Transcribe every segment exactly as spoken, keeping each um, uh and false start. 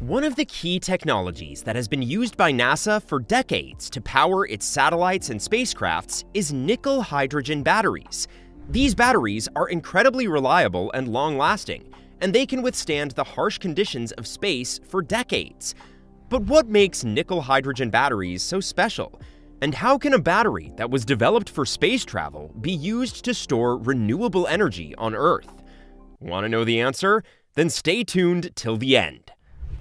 One of the key technologies that has been used by NASA for decades to power its satellites and spacecrafts is nickel-hydrogen batteries. These batteries are incredibly reliable and long-lasting, and they can withstand the harsh conditions of space for decades. But what makes nickel-hydrogen batteries so special? And how can a battery that was developed for space travel be used to store renewable energy on Earth? Want to know the answer? Then stay tuned till the end.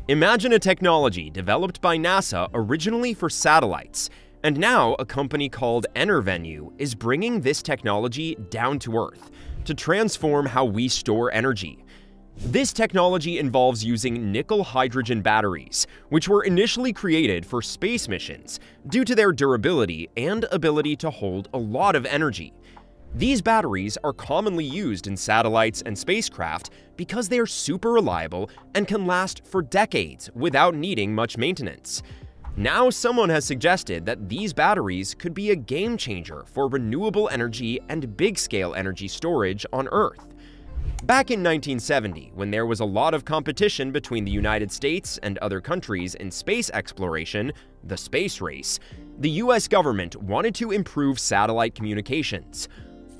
Imagine a technology developed by NASA originally for satellites, and now a company called EnerVenue is bringing this technology down to Earth to transform how we store energy. This technology involves using nickel-hydrogen batteries, which were initially created for space missions due to their durability and ability to hold a lot of energy. These batteries are commonly used in satellites and spacecraft because they are super reliable and can last for decades without needing much maintenance. Now someone has suggested that these batteries could be a game changer for renewable energy and big-scale energy storage on Earth. Back in nineteen seventy, when there was a lot of competition between the United States and other countries in space exploration, the space race, the U S government wanted to improve satellite communications.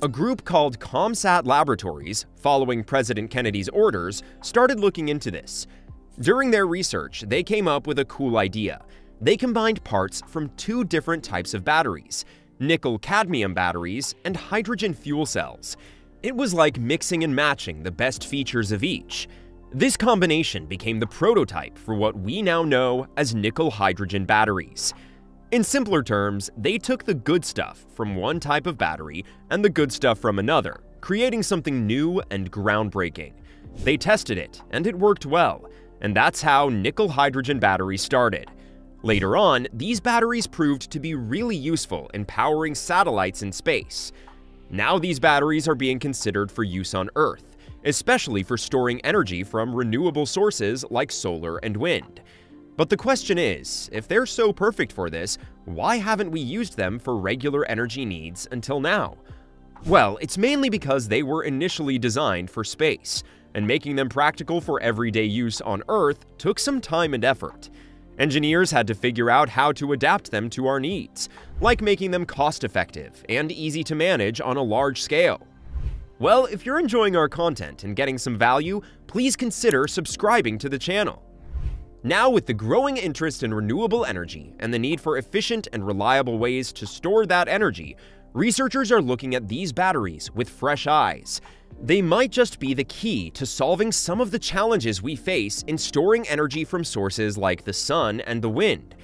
A group called Comsat Laboratories, following President Kennedy's orders, started looking into this. During their research, they came up with a cool idea. They combined parts from two different types of batteries, nickel-cadmium batteries and hydrogen fuel cells. It was like mixing and matching the best features of each. This combination became the prototype for what we now know as nickel-hydrogen batteries. In simpler terms, they took the good stuff from one type of battery and the good stuff from another, creating something new and groundbreaking. They tested it, and it worked well, and that's how nickel-hydrogen batteries started. Later on, these batteries proved to be really useful in powering satellites in space. Now these batteries are being considered for use on Earth, especially for storing energy from renewable sources like solar and wind. But the question is, if they're so perfect for this, why haven't we used them for regular energy needs until now? Well, it's mainly because they were initially designed for space, and making them practical for everyday use on Earth took some time and effort. Engineers had to figure out how to adapt them to our needs, like making them cost-effective and easy to manage on a large scale. Well, if you're enjoying our content and getting some value, please consider subscribing to the channel. Now, with the growing interest in renewable energy and the need for efficient and reliable ways to store that energy, researchers are looking at these batteries with fresh eyes. They might just be the key to solving some of the challenges we face in storing energy from sources like the sun and the wind.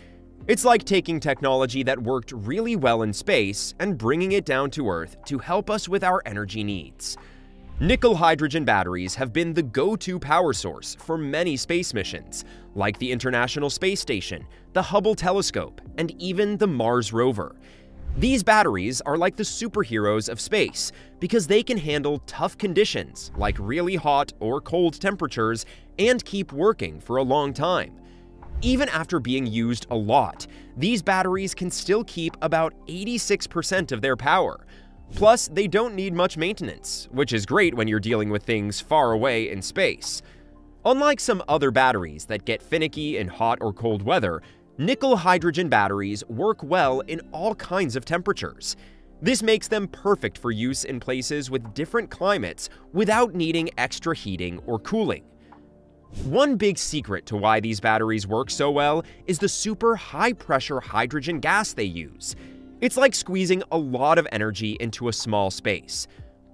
It's like taking technology that worked really well in space and bringing it down to Earth to help us with our energy needs. Nickel-hydrogen batteries have been the go-to power source for many space missions, like the International Space Station, the Hubble Telescope, and even the Mars Rover. These batteries are like the superheroes of space because they can handle tough conditions like really hot or cold temperatures and keep working for a long time. Even after being used a lot, these batteries can still keep about eighty-six percent of their power. Plus, they don't need much maintenance, which is great when you're dealing with things far away in space. Unlike some other batteries that get finicky in hot or cold weather, nickel-hydrogen batteries work well in all kinds of temperatures. This makes them perfect for use in places with different climates without needing extra heating or cooling. One big secret to why these batteries work so well is the super high-pressure hydrogen gas they use. It's like squeezing a lot of energy into a small space.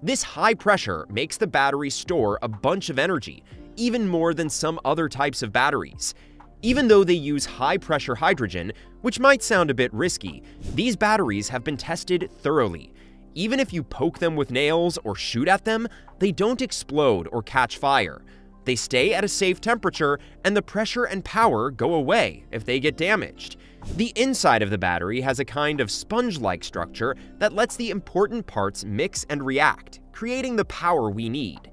This high pressure makes the battery store a bunch of energy, even more than some other types of batteries. Even though they use high-pressure hydrogen, which might sound a bit risky, these batteries have been tested thoroughly. Even if you poke them with nails or shoot at them, they don't explode or catch fire. They stay at a safe temperature, and the pressure and power go away if they get damaged. The inside of the battery has a kind of sponge-like structure that lets the important parts mix and react, creating the power we need.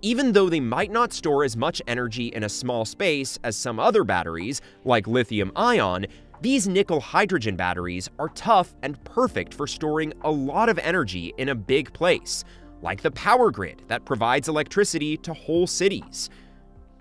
Even though they might not store as much energy in a small space as some other batteries, like lithium-ion, these nickel-hydrogen batteries are tough and perfect for storing a lot of energy in a big place, like the power grid that provides electricity to whole cities.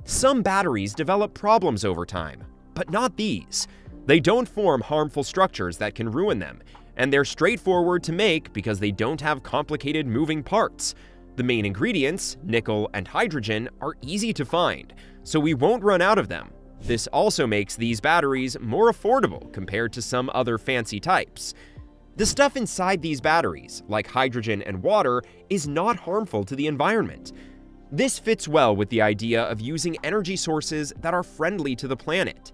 Some batteries develop problems over time, but not these. They don't form harmful structures that can ruin them, and they're straightforward to make because they don't have complicated moving parts. The main ingredients, nickel and hydrogen, are easy to find, so we won't run out of them. This also makes these batteries more affordable compared to some other fancy types. The stuff inside these batteries, like hydrogen and water, is not harmful to the environment. This fits well with the idea of using energy sources that are friendly to the planet.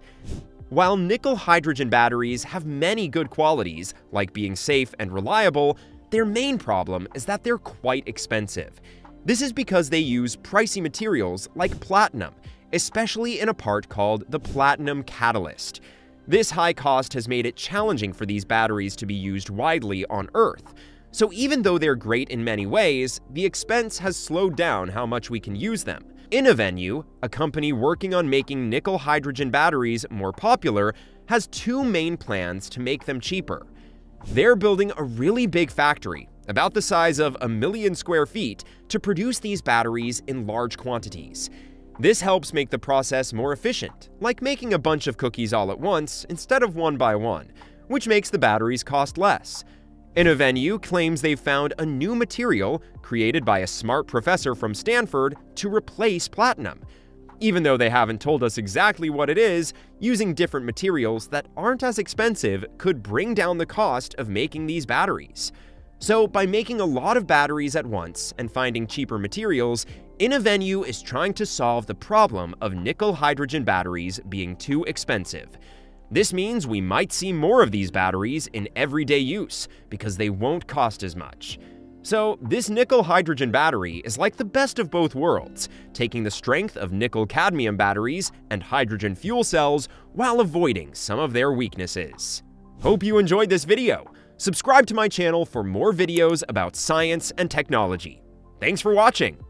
While nickel-hydrogen batteries have many good qualities, like being safe and reliable, their main problem is that they're quite expensive. This is because they use pricey materials like platinum, especially in a part called the platinum catalyst. This high cost has made it challenging for these batteries to be used widely on Earth. So even though they're great in many ways, the expense has slowed down how much we can use them. EnerVenue, a company working on making nickel-hydrogen batteries more popular, has two main plans to make them cheaper. They're building a really big factory, about the size of a million square feet, to produce these batteries in large quantities. This helps make the process more efficient, like making a bunch of cookies all at once instead of one by one, which makes the batteries cost less. EnerVenue claims they've found a new material created by a smart professor from Stanford to replace platinum. Even though they haven't told us exactly what it is, using different materials that aren't as expensive could bring down the cost of making these batteries. So by making a lot of batteries at once and finding cheaper materials, EnerVenue is trying to solve the problem of nickel-hydrogen batteries being too expensive. This means we might see more of these batteries in everyday use because they won't cost as much. So this nickel-hydrogen battery is like the best of both worlds, taking the strength of nickel-cadmium batteries and hydrogen fuel cells while avoiding some of their weaknesses. Hope you enjoyed this video. Subscribe to my channel for more videos about science and technology. Thanks for watching.